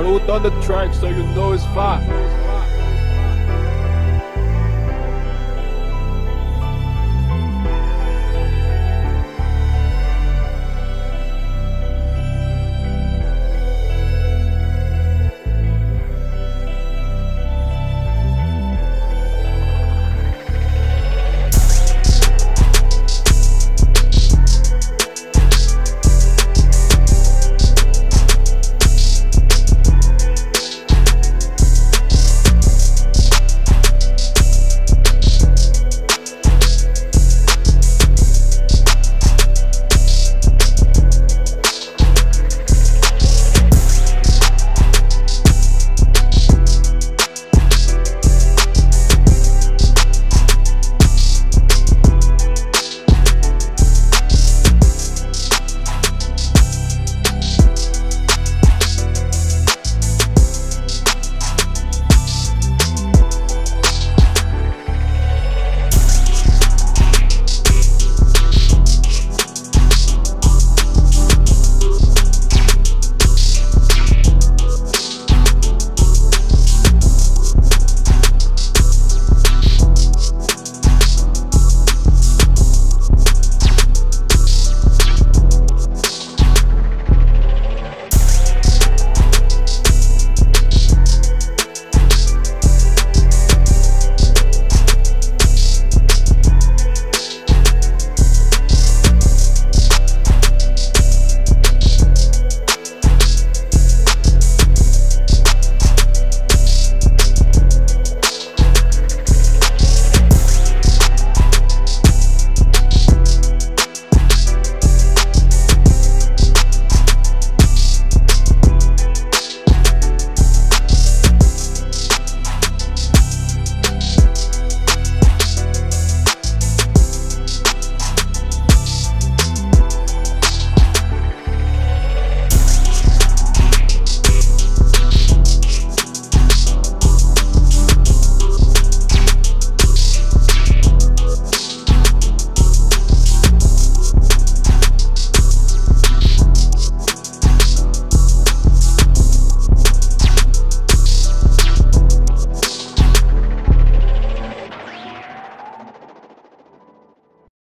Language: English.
Harout on the track, so you know it's fire.